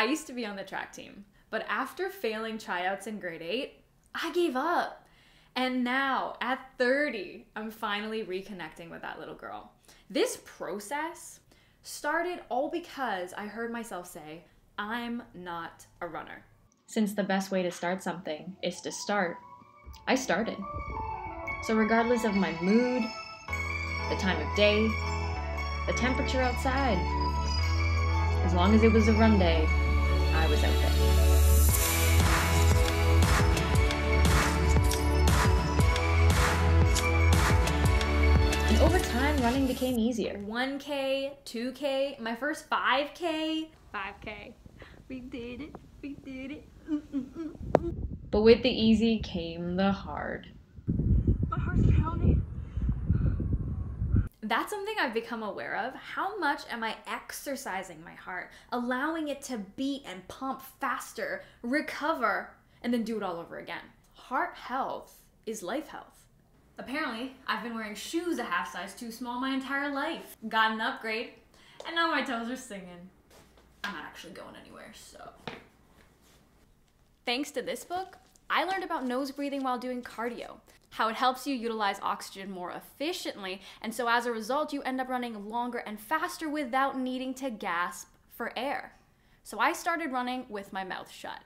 I used to be on the track team, but after failing tryouts in grade 8, I gave up. And now, at 30, I'm finally reconnecting with that little girl. This process started all because I heard myself say, I'm not a runner. Since the best way to start something is to start, I started. So regardless of my mood, the time of day, the temperature outside, as long as it was a run day, I was out there. Over time, running became easier. 1K, 2K, my first 5K. 5K. We did it. We did it. But with the easy came the hard. My heart's pounding. That's something I've become aware of. How much am I exercising my heart, allowing it to beat and pump faster, recover, and then do it all over again? Heart health is life health. Apparently, I've been wearing shoes a half size too small my entire life. Got an upgrade, and now my toes are singing. I'm not actually going anywhere, so. Thanks to this book, I learned about nose breathing while doing cardio, how it helps you utilize oxygen more efficiently, and so as a result, you end up running longer and faster without needing to gasp for air. So I started running with my mouth shut.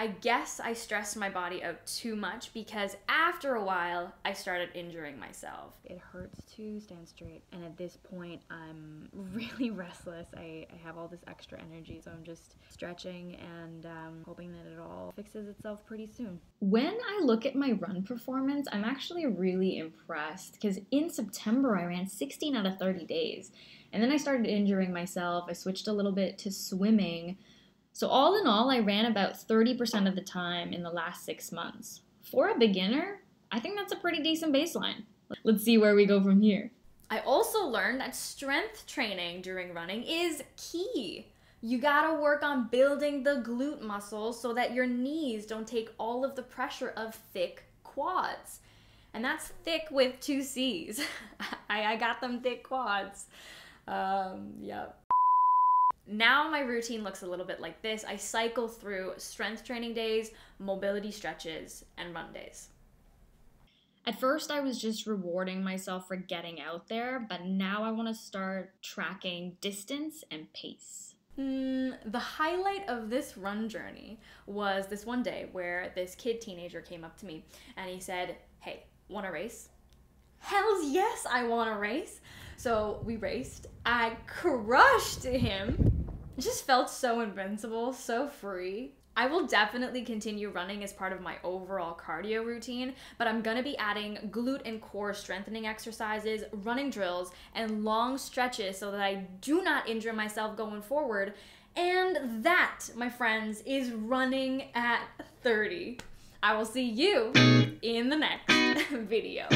I guess I stressed my body out too much because after a while, I started injuring myself. It hurts to stand straight, and at this point, I'm really restless. I have all this extra energy, so I'm just stretching and hoping that it all fixes itself pretty soon. When I look at my run performance, I'm actually really impressed because in September, I ran 16 out of 30 days, and then I started injuring myself. I switched a little bit to swimming. So all in all, I ran about 30% of the time in the last 6 months. For a beginner, I think that's a pretty decent baseline. Let's see where we go from here. I also learned that strength training during running is key. You gotta work on building the glute muscles so that your knees don't take all of the pressure of thick quads. And that's thick with 2 C's. I got them thick quads. Yep. Now my routine looks a little bit like this. I cycle through strength training days, mobility stretches, and run days. At first, I was just rewarding myself for getting out there, but now I want to start tracking distance and pace. The highlight of this run journey was this one day where this kid teenager came up to me and he said, "Hey, want to race?" Hells yes, I want to race. So we raced. I crushed him. It just felt so invincible, so free. I will definitely continue running as part of my overall cardio routine, but I'm gonna be adding glute and core strengthening exercises, running drills, and long stretches so that I do not injure myself going forward. And that, my friends, is running at 30. I will see you in the next video.